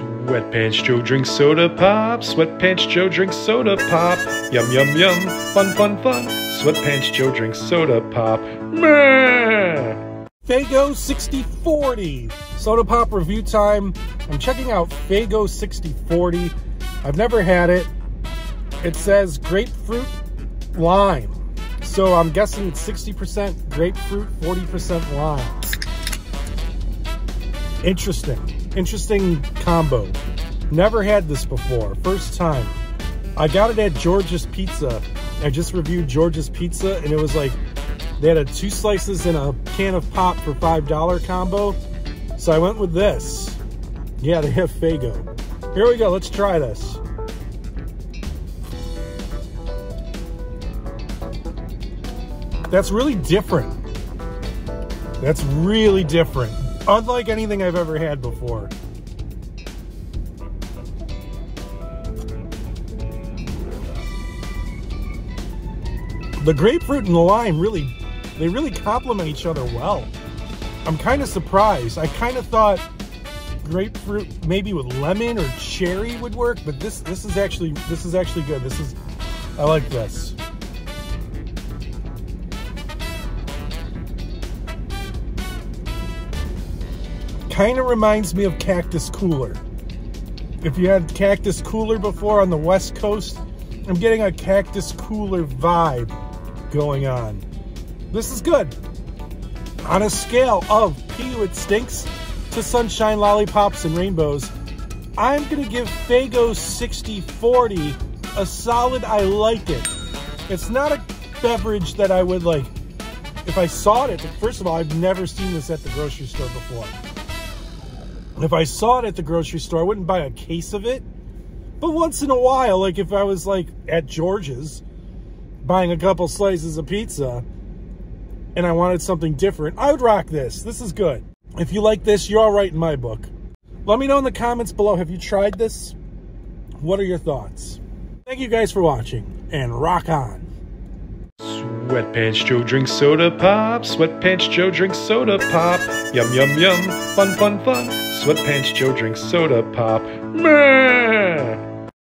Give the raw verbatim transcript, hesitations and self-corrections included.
Sweatpants Joe drinks soda pop. Sweatpants Joe drinks soda pop. Yum, yum, yum. Fun, fun, fun. Sweatpants Joe drinks soda pop. Faygo sixty forty. Soda pop review time. I'm checking out Faygo sixty forty. I've never had it. It says grapefruit lime. So I'm guessing it's sixty percent grapefruit, forty percent lime. Interesting, interesting combo. Never had this before, first time. I got it at George's Pizza. I just reviewed George's Pizza and it was like, they had a two slices and a can of pop for five dollar combo. So I went with this. Yeah, they have Faygo. Here we go, let's try this. That's really different. That's really different. Unlike anything I've ever had before. The grapefruit and the lime really, they really complement each other well. I'm kind of surprised. I kind of thought grapefruit maybe with lemon or cherry would work, but this this is actually this is actually good. This is, I like this. Kind of reminds me of Cactus Cooler. If you had Cactus Cooler before on the West Coast, I'm getting a Cactus Cooler vibe going on. This is good. On a scale of P U It Stinks to Sunshine, Lollipops, and Rainbows, I'm gonna give Faygo sixty forty a solid I like it. It's not a beverage that I would like, if I saw it, first of all, I've never seen this at the grocery store before. If I saw it at the grocery store, I wouldn't buy a case of it. But once in a while, like if I was like at George's, buying a couple slices of pizza, and I wanted something different, I would rock this. This is good. If you like this, you're all right in my book. Let me know in the comments below, have you tried this? What are your thoughts? Thank you guys for watching, and rock on. Sweatpants Joe drinks soda pop. Sweatpants Joe drinks soda pop. Yum, yum, yum. Fun, fun, fun. Sweatpants Joe drinks soda pop. Meh.